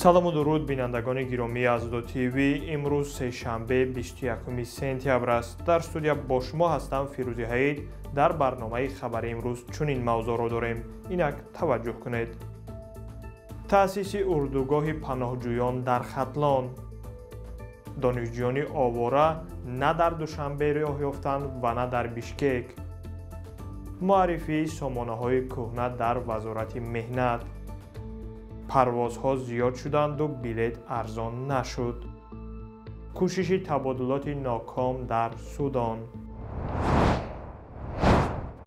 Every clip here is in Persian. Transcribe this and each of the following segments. سلام و درود بینندگان گرامی از دو تیوی. امروز سه شنبه 21 سپتامبر است. در استودیو با شما هستم فیروزی حائط. در برنامه خبر امروز چنین موضوع را داریم، اینک توجه کنید. تأسیس اردوگاه پناهجویان در ختلان. دانشجویان آواره نه در دوشنبه راه یافتند و نه در بیشکک. معرفی سامانه‌های کهنه در وزارت مهنت. پروازها زیاد شدند و بلیت ارزان نشد. کوشش تبادلات ناکام در سودان.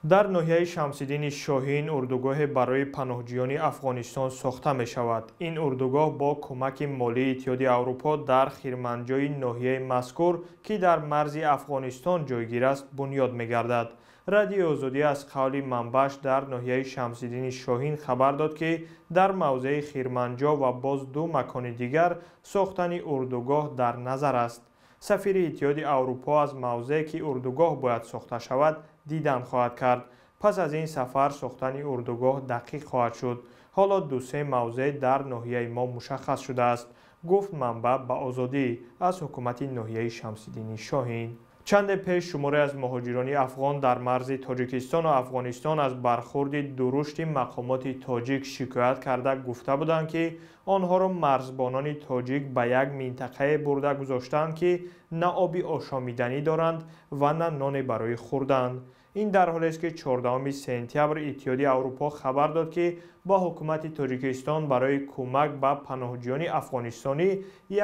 در ناحیه شمسالدین شاهین اردوگاه برای پناهجویان افغانستان ساخته می شود. این اردوگاه با کمک مالی اتحادیه اروپا در خرمنجوی ناحیه مذکور که در مرز افغانستان جایگیر است بنیاد می گردد. رادیو آزادی از قول منبعش در ناحیه شمسالدین شاهین خبر داد که در موضع خرمنجا و باز دو مکان دیگر ساختن اردوگاه در نظر است. سفیر اتحادیه اروپا از موضعی که اردوگاه باید ساخته شود دیدن خواهد کرد. پس از این سفر ساختن اردوگاه دقیق خواهد شد. حالا دو سه موضع در ناحیه ما مشخص شده است، گفت منبع به آزادی از حکومت ناحیه شمسالدین شاهین. چند پیش شماری از مهاجران افغان در مرز تاجیکستان و افغانستان از برخورد درشت مقامات تاجیک شکایت کرده گفته بودند که آنها را مرزبانان تاجیک به یک منطقه برده گذاشتند که نه آبی آشامیدنی دارند و نه نان برای خوردن. این در حالی است که 14 سپتامبر اتحادیه اروپا خبر داد که با حکومت تاجیکستان برای کمک به پناهجویان افغانستانی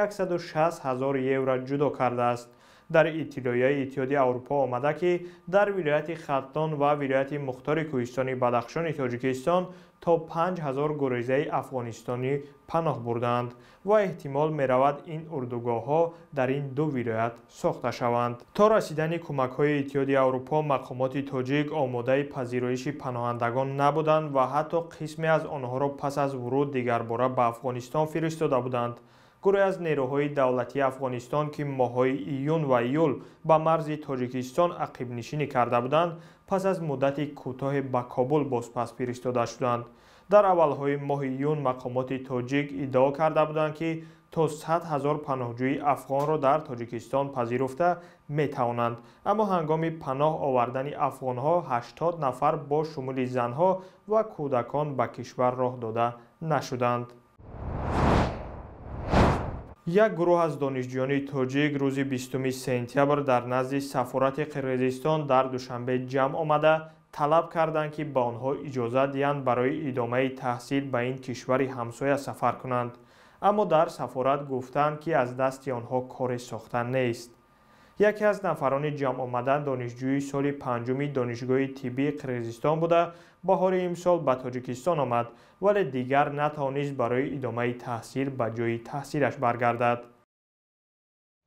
160 هزار یورو جدا کرده است. در اطلاعیه اتحادیه اروپا آمده که در ولایت ختلان و ولایت مختار کوهستانی بدخشان تاجیکستان تا 5000 گریزه افغانستانی پناه بردند و احتمال می‌رود این اردوگاه‌ها در این دو ولایت ساخته شوند. تا رسیدن کمک‌های اتحادیه اروپا مقامات تاجیک آماده پذیرش پناهندگان نبودند و حتی قسمی از آنها را پس از ورود دیگرباره به افغانستان فرستاده بودند. گروهی از نیروهای دولتی افغانستان که ماه‌های ایون و ایول به مرز تاجیکستان عقب نشینی کرده بودند، پس از مدتی کوتاه به کابل بازپس فرستاده شدند. در اولهای ماه ایون مقامات تاجیک ادعا کرده بودند که تا 100 هزار پناهجوی افغان را در تاجیکستان پذیرفته می‌توانند، اما هنگام پناه آوردن افغان‌ها 80 نفر با شمول زن‌ها و کودکان به کشور راه داده نشدند. یک گروه از دانشجویان تاجیک روز 20 سپتامبر در نزد سفارت قرقیزستان در دوشنبه جمع آمده طلب کردند که به آنها اجازه دهند برای ادامه تحصیل به این کشور همسایه سفر کنند، اما در سفارت گفتند که از دست آنها کار ساختن نیست. یکی از نفران جمع آمدن دانشجوی سال 5 دانشگاه طبی قرقیزستان بوده، بهار امسال به تاجیکستان آمد ولی دیگر نتوانست برای ادامه تحصیل به جای تحصیلش برگردد.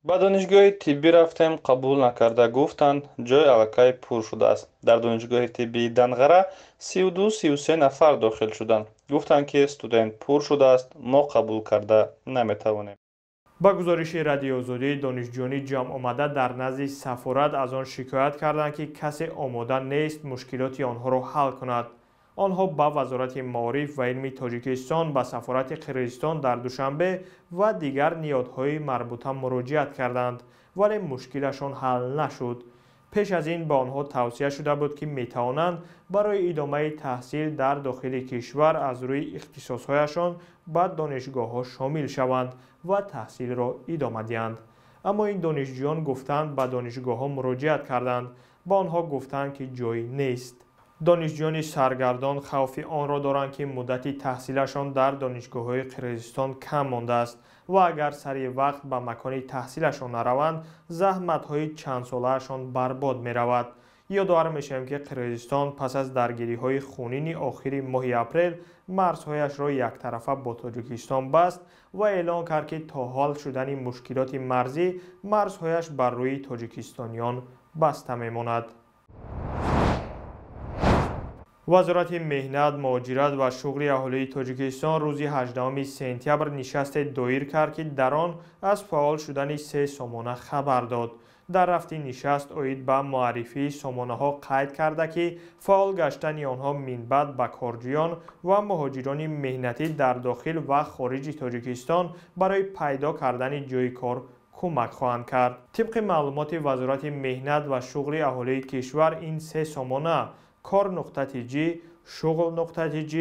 به دانشگاه طبی رفتیم قبول نکرده، گفتند جای الکای پر شده است. در دانشگاه طبی دنغره 32-33 نفر داخل شدند، گفتند که استودنت پر شده است، ما قبول کرده نمیتوانیم. با گزارش رادیو آزادی دانشجویان جمع آمده در نزد سفارت از آن شکایت کردند که کسی آماده نیست مشکلات آنها را حل کند. آنها با وزارت معارف و علم تاجیکستان، با سفارت قرقیزستان در دوشنبه و دیگر نهادهای مربوطه مراجعت کردند ولی مشکلشان حل نشد. پیش از این به آنها توصیه شده بود که میتوانند برای ادامه تحصیل در داخل کشور از روی اختصاصهایشان به دانشگاه‌ها شامل شوند و تحصیل را ادامه دهند، اما این دانشجویان گفتند به دانشگاه‌ها مراجعت کردند، با آنها گفتند که جایی نیست. دانشجویان سرگردان خوف آن را دارند که مدت تحصیلشان در دانشگاه‌های قرقیزستان کم مانده است و اگر سریع وقت به مکان تحصیلشان نروند زحمت‌های چند ساله‌شان برباد می‌رود. یادآور می‌شویم که قرقیزستان پس از درگیری‌های خونین آخر ماه اپریل مرزهایش را یک طرفه با تاجیکستان بست و اعلام کرد که تا حل شدن مشکلات مرزی مرزهایش بر روی تاجیکستانیان بسته می‌ماند. وزارت مهنت، مهاجرت و شغل اهالی تاجیکستان روز 18 سپتامبر نشست دایر کرد که در آن از فعال شدن 3 سامانه خبر داد. در رفتی نشست اوید به معرفی سامانه ها قید کرده که فعال گشتن آنها منبعد به کارجویان و مهاجران مهنتی در داخل و خارج تاجیکستان برای پیدا کردن جای کار کمک خواهند کرد. طبق معلومات وزارت مهنت و شغل اهالی کشور، این سه سامانه کار.g، شغل.g،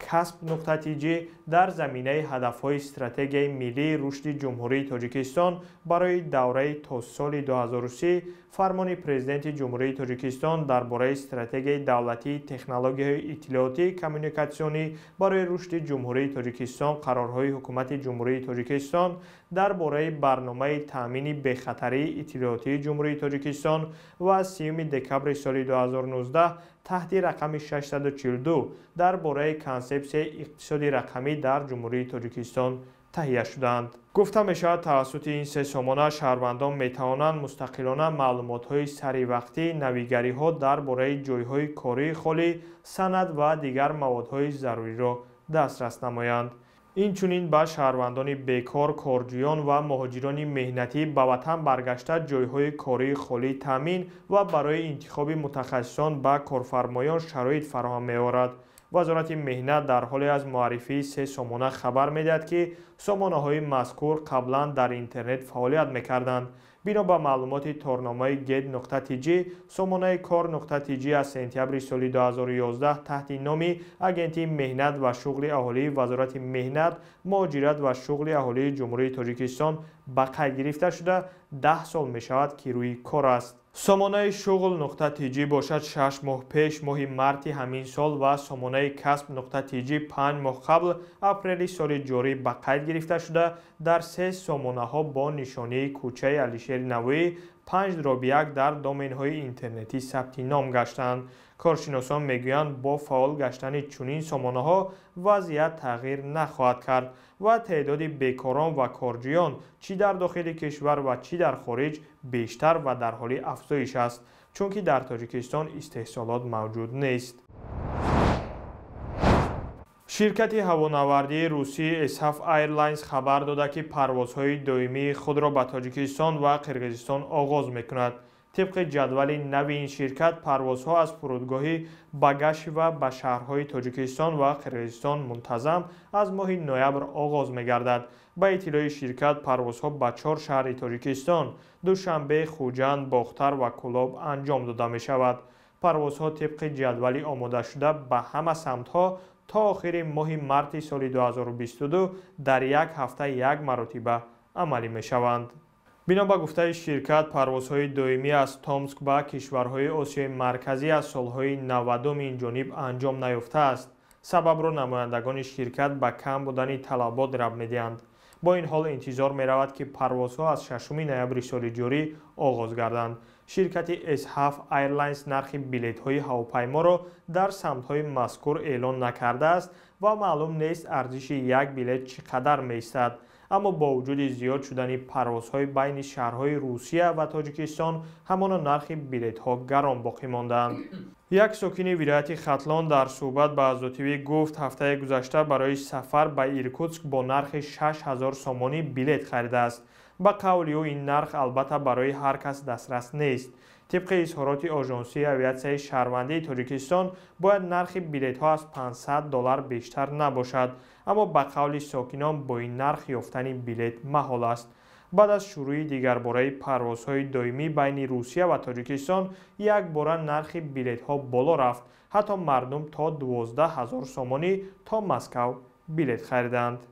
کسب.g در زمینه هدفهای استراتژی ملی رشد جمهوری تاجیکستان برای دوره تا سال 2030، فرمان پرزیدنت جمهوری تاجیکستان درباره استراتژی دولتی تکنولوژی اطلاعاتی کمیونیکاسیونی برای رشد جمهوری تاجیکستان، قرارهای حکومت جمهوری تاجیکستان درباره برنامه تامین به‌خطری اطلاعاتی جمهوری تاجیکستان و از 3 دکمبر سال 2019 تحت رقم 642 درباره کانسپسیای اقتصادی رقمی در جمهوری تاجیکستان تهیه شدند. گفته می شود توسط این سه سامانه شهروندان می توانند مستقلانه معلومات های سری وقتی، نویگری ها درباره جای های کاری خالی، سند و دیگر مواد های ضروری را دسترس نمایند. این چنین به شهروندان بیکار، کارجویان و مهاجران مهنتی به وطن برگشته جایهای کاری خالی تامین و برای انتخاب متخصصان به کارفرمایان شرایط فراهم می‌آورد. وزارت مهنت در حالی از معرفی سه سامانه خبر می‌دهد که سامانه‌های مذکور قبلا در اینترنت فعالیت می‌کردند. بنا به معلومات تورنامه get.tg، سامانه کار.tg از سپتامبر سال 2011 تحت نام آژانس مهنت و شغل اهالی وزارت مهنت، مهاجرت و شغل اهالی جمهوری تاجیکستان به قید گرفته شده 10 سال می شود که روی کار است. سامانه شغل.tg باشد 6 ماه پیش ماه مارت همین سال و سامانه کسب.tg 5 ماه قبل اپریل سال جاری به قید گرفته شده در سه سامانه ها با نشانه کوچه علیشیر نوایی 5.1 در دامین های اینترنتی ثبت نام گشتند. کارشناسان میگویند با فعال گشتن چنین سامانه ها وضعیت تغییر نخواهد کرد و تعداد بیکاران و کارجویان چی در داخل کشور و چی در خارج بیشتر و در حال افزایش است، چون که در تاجیکستان استحصالات موجود نیست. شرکت هوانوردی روسی اس۷ ایرلاینز خبر داده که پروازهای دائمی خود را به تاجیکستان و قرقیزستان آغاز می‌کند. طبق جدول نو این شرکت، پروازها از فرودگاهی بگش و به شهرهای تاجیکستان و قرقیزستان منتظم از ماه نوامبر آغاز می‌گردد. با اطلاع شرکت، پروازها به 4 شهر تاجیکستان، دوشنبه، خوجند، باختر و کلاب انجام داده می‌شود. پروازها طبق جدول آماده شده به همه سمت‌ها تا آخر ماه مارت سال 2022 در یک هفته یک مرتبه عملی می‌شوند. بنا به گفته شرکت، پروازهای دائمی از تومسک به کشورهای آسیای مرکزی از سالهای 90 این جانب انجام نیافته است. سبب را نمایندگان شرکت به کم بودن طلبات رب می‌دهند. با این حال انتظار می‌رود که پروازها از 6 نوامبر سال جاری آغاز گردند. شرکت اس۷ ایرلاینز نرخ بلیط‌های هواپیما را در سمت‌های مذکور اعلان نکرده است و معلوم نیست ارزش یک بلیط چقدر می‌ایستد. اما با وجود زیاد شدن پروازهای بین شهرهای روسیه و تاجیکستان، همان نرخ بلیط‌ها گران باقی ماندند. یک ساکن ولایت ختلان در صحبت با آزادی گفت هفته گذشته برای سفر به ایرکوتسک با نرخ 6000 سامانی بلیط خریده است. با قول او این نرخ البته برای هر کس دسترس نیست. طبق اظهارات آژانس اویاسیای شهروندی تاجیکستان، باید نرخ بلیط‌ها از $500 بیشتر نباشد، اما به قول ساکنان با این نرخ یافتن بلیط محال است. بعد از شروع دیگر باره پروازهای دائمی بین روسیه و تاجیکستان، یک بار نرخ بلیط‌ها بالا رفت. حتی مردم تا 12000 سامانی تا مسکو بلیط خریدند.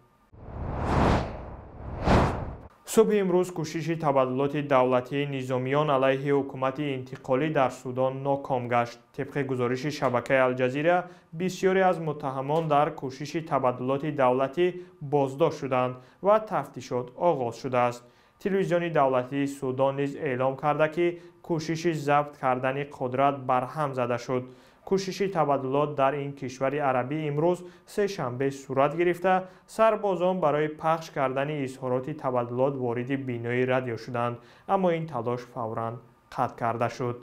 صبح امروز کوشش تبادلات دولتی نظامیان علیه حکومت انتقالی در سودان ناکام گشت. طبق گزارش شبکه الجزیره، بسیاری از متهمان در کوشش تبادلات دولتی بازداشت شدند و تفتیشات آغاز شده است. تلویزیون دولتی سودان نیز اعلام کرده که کوشش ضبط کردن قدرت برهم زده شد. کوشش تبادلات در این کشور عربی امروز سه شنبه صورت گرفته. سربازان برای پخش کردن اظهارات تبادلات وارد بینای رادیو شدند، اما این تلاش فوراً قطع کرده شد.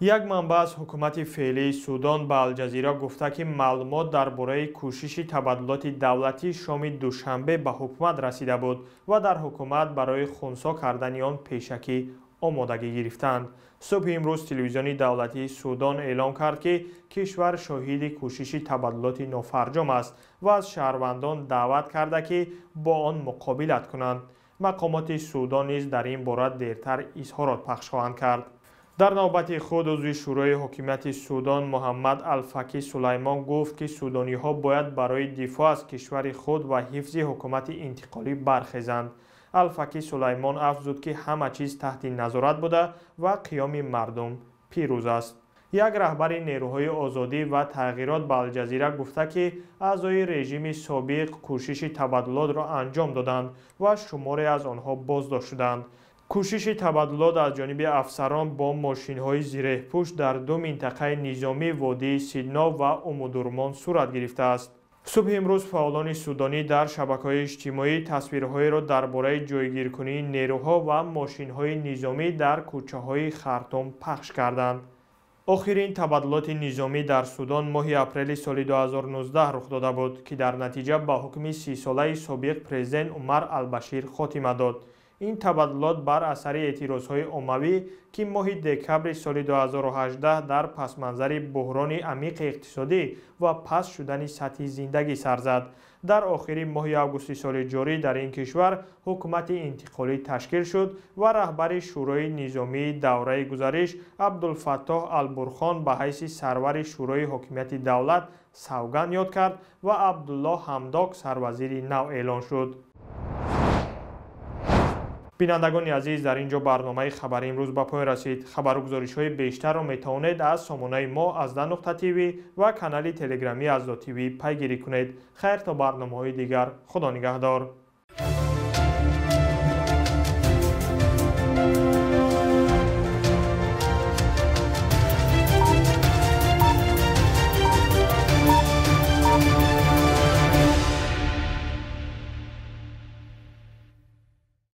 یک منبع از حکومت فعلی سودان به الجزیره گفته که معلومات درباره کوشش تبادلات دولتی شام دوشنبه به حکومت رسیده بود و در حکومت برای خنثی کردن آن پیشکی آمادگی گرفتند. صبح امروز تلویزیون دولتی سودان اعلام کرد که کشور شاهد کوشش تبادلات نافرجام است و از شهروندان دعوت کرده که با آن مقابلت کنند. مقامات سودان نیز در این باره دیرتر اظهارات پخش خواهند کرد. در نوبت خود عضو شورای حکومت سودان محمد الفکی سلیمان گفت که سودانی ها باید برای دفاع از کشور خود و حفظ حکومت انتقالی برخیزند. الفکی سلیمان افزود که همه چیز تحت نظارت بوده و قیام مردم پیروز است. یک رهبر نیروهای آزادی و تغییرات به الجزیره گفته که اعضای رژیم سابق کوشش تبادلات را انجام دادند و شماری از آنها بازداشت شدند. کوشش تبادلات از جانب افسران با ماشین‌های زره‌پوش در دو منطقه نظامی وادی سیدنا و امودورمان صورت گرفته است. صبح امروز فعالان سودانی در شبکه‌های اجتماعی تصویرهایی را درباره جایگیرکنی نیروها و ماشین‌های نظامی در کوچه‌های خرطوم پخش کردند. آخرین تبادلات نظامی در سودان ماه اپریل سال 2019 رخ داده بود که در نتیجه به حکم 30 ساله سابق پرزیدنت عمر البشیر خاتمه داد. این تبادلات بر اثر اعتراض‌های عمومی که ماه دکمبر سال 2018 در پس منظر بحران عمیق اقتصادی و پس شدن سطح زندگی سر زد. در آخرین ماه آگوست سال جاری در این کشور حکومت انتقالی تشکیل شد و رهبر شورای نظامی دوره گذشته عبدالفتاح البرهان به حیث سرور شورای حکومت دولت سوگند یاد کرد و عبدالله حمدوک سروزیر نو اعلام شد. بینندگان عزیز، در اینجا برنامه خبر امروز به پای رسید. خبر و گزارش‌های بیشتر را می‌توانید از سامانه ما از ده.tv و کانال تلگرامی از .tv پیگیری کنید. خیر تا برنامه‌های دیگر، خدا نگهدار.